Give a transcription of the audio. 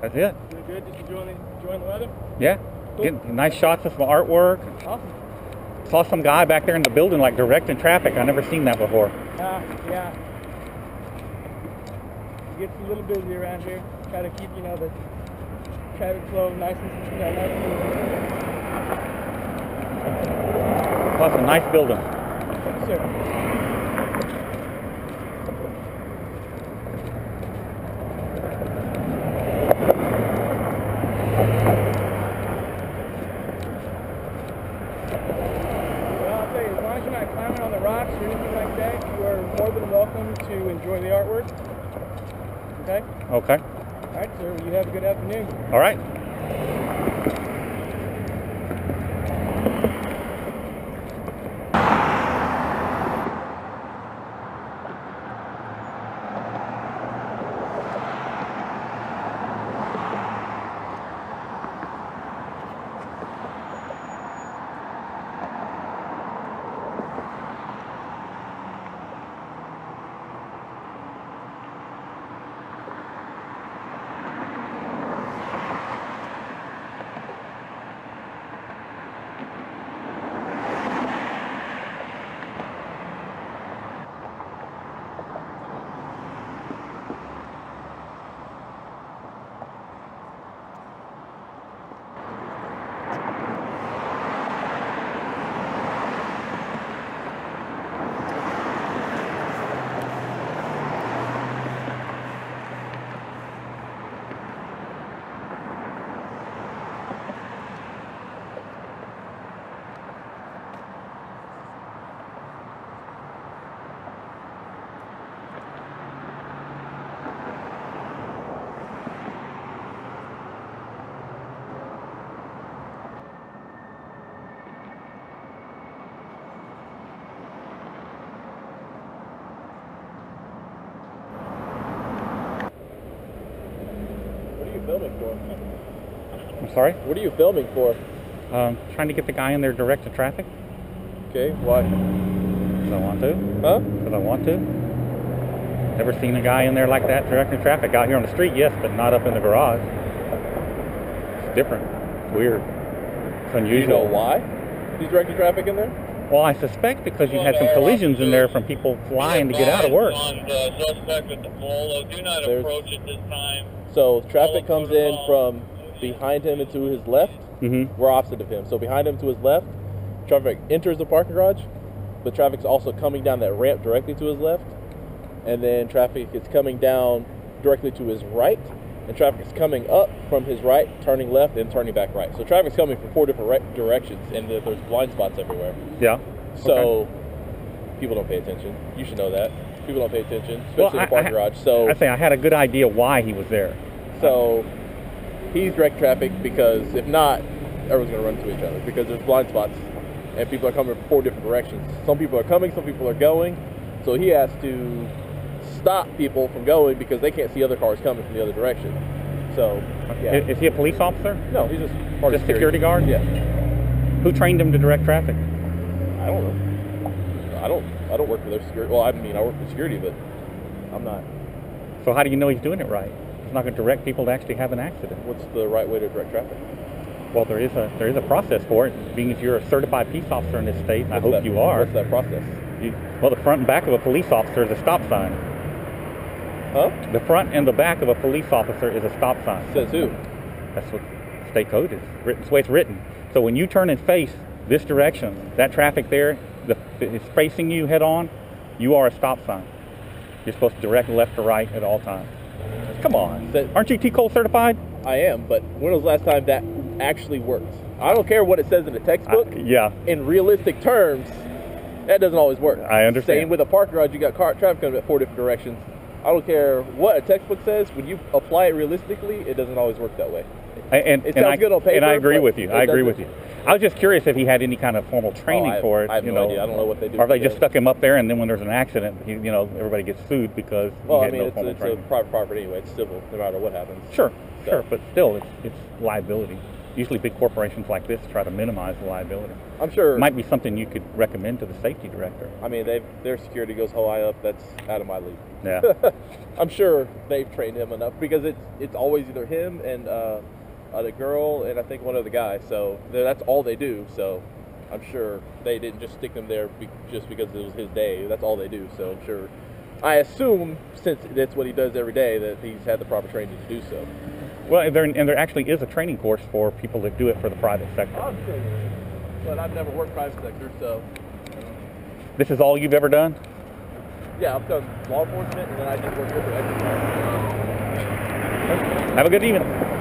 That's it. You're good. Did you enjoy the weather? Yeah. Cool. Getting nice shots of some artwork. Awesome. Saw some guy back there in the building like directing traffic. I've never seen that before. Yeah. It gets a little busy around here. Try to keep, you know, the traffic flow nice and, you know, nice. Plus a nice building. Yes, sir. Okay. All right, sir. You have a good afternoon. All right. I'm sorry? What are you filming for? Trying to get the guy in there direct to traffic. Okay, why? Because I want to. Huh? Because I want to. Never seen a guy in there like that directing traffic. Out here on the street, yes, but not up in the garage. It's different. It's weird. It's unusual. Do you know why he's directing traffic in there? Well, I suspect because you had some collisions in there from people flying to get out of work. Do not approach at this time. So traffic comes in from behind him and to his left. Mm-hmm. We're opposite of him. So behind him to his left, traffic enters the parking garage. but traffic's also coming down that ramp directly to his left, and then traffic is coming down directly to his right, and traffic is coming up from his right, turning left, and turning back right. So traffic's coming from four different directions, and there's blind spots everywhere. Yeah. So people don't pay attention. You should know that. People don't pay attention, especially in the parking garage. So I think I had a good idea why he was there. So he's direct traffic because if not, everyone's going to run into each other because there's blind spots and people are coming from four different directions. Some people are coming, some people are going. So he has to stop people from going because they can't see other cars coming from the other direction. So, yeah. Is he a police officer? No, he's just part of security guard? Yeah. Who trained him to direct traffic? I don't know. I don't work for their security. Well, I mean, I work for security, but I'm not. So how do you know he's doing it right? He's not going to direct people to actually have an accident. What's the right way to direct traffic? Well, there is a process for it. Being as you're a certified peace officer in this state, and I hope you are. What's that process? Well, the front and back of a police officer is a stop sign. Huh? The front and the back of a police officer is a stop sign. Says who? That's what state code is. That's the way it's written. So when you turn and face this direction, that traffic there, it's facing you head on, you are a stop sign. You're supposed to direct left to right at all times. Come on. Aren't you T. Cole certified? I am, but when was the last time that actually worked? I don't care what it says in the textbook. Yeah. In realistic terms, that doesn't always work. I understand. Same with a parking garage, you got traffic coming at four different directions. I don't care what a textbook says. When you apply it realistically, it doesn't always work that way. And I agree with you. I was just curious if he had any kind of formal training for it. I have no idea. I don't know what they do. Or if they just stuck him up there, and then when there's an accident, everybody gets sued because it's a private property anyway. It's civil, no matter what happens. Sure, so. Sure, but still, it's liability. Usually, big corporations like this try to minimize the liability. I'm sure it might be something you could recommend to the safety director. I mean, their security goes so high up. That's out of my league. Yeah, I'm sure they've trained him enough because it's always either him and the girl and I think one other guy. So that's all they do. So I'm sure they didn't just stick them there just because it was his day. That's all they do. So I'm sure. I assume since that's what he does every day that he's had the proper training to do so. Well, and there actually is a training course for people that do it for the private sector. I'm sure, but I've never worked private sector, so. This is all you've ever done? Yeah, I've done law enforcement, and then I did work with it. Have a good evening.